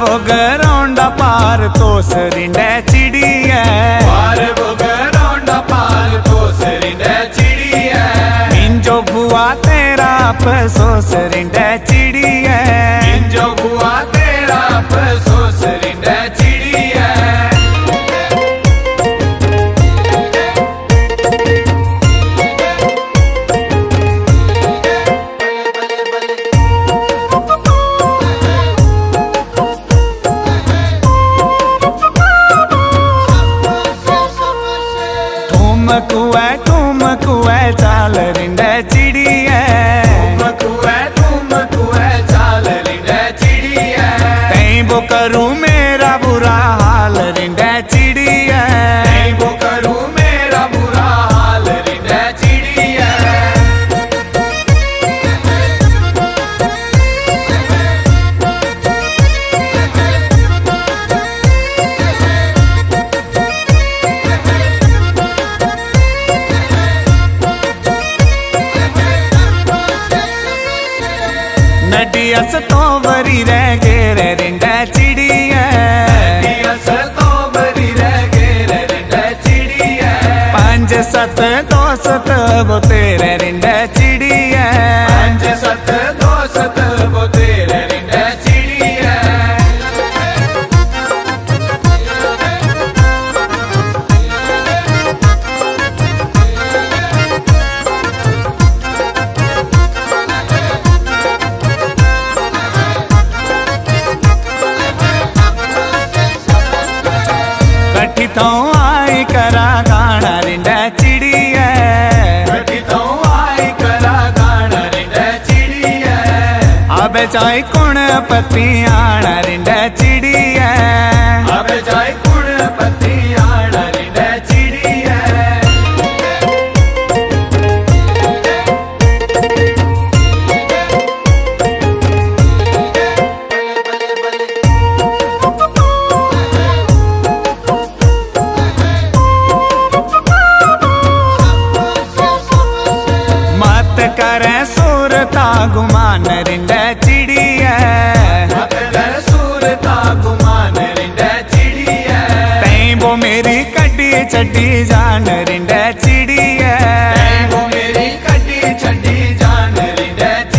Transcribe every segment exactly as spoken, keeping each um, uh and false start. वो गरौंडा पार तोस रिंडे चिड़िये, पार वो गरौंडा पार तोस रिंडे चिड़िये, मिंजो बुआ तेरा पसोस रिंडे चिड़िये, मिंजो बुआ तेरा पसोस रिंडे चिड़िये। ठुमकुए ठुमकुए चाल रिंडे चिड़िये, ठुमकुए ठुमकुए चाल रिंडे चिड़िये, तई वो करूँ मेरा बुरा हाल रिंडे चिड़िये, तई वो करूँ मेरा बुरा हाल रिंडे चिड़िये। नडियस तो बरी रह गेरे रिंडे चिड़िये, नडियस तो बरी रह गेरे रिंडे चिड़िये, पंज सत दोस्त वो तेरे रिंडे चिड़िये, पंज सत दोस्त वो तेरे रिंडे चिड़िये। तो आई करा गाना रिंडे चिड़िये, तो आई करा गाना रिंडे चिड़िये, अब जाए कुण पति आना रिंडे चिड़िये, अब जाए कुण पति आना रिंडे चिड़िये। करे सूरता गुमान रिंडे चिड़िये, करे सूरता गुमान रिंडे चिड़िये, तई वो मेरी कटी छटी जान रिंडे चिड़िये, तई वो मेरी कटी छटी जान रिंडे चिड़िये।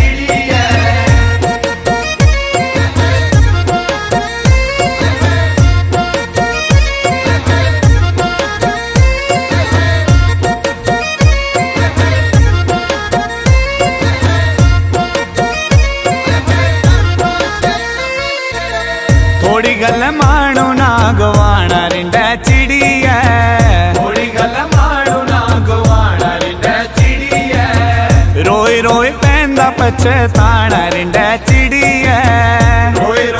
थोड़ी गल माणू ना गवाना रिंडे चिड़िये, थोड़ी गल माणू ना गवाना रिंडे चिड़िये, रोई रोई पैंदा पछताना रिंडे चिड़िये, रोई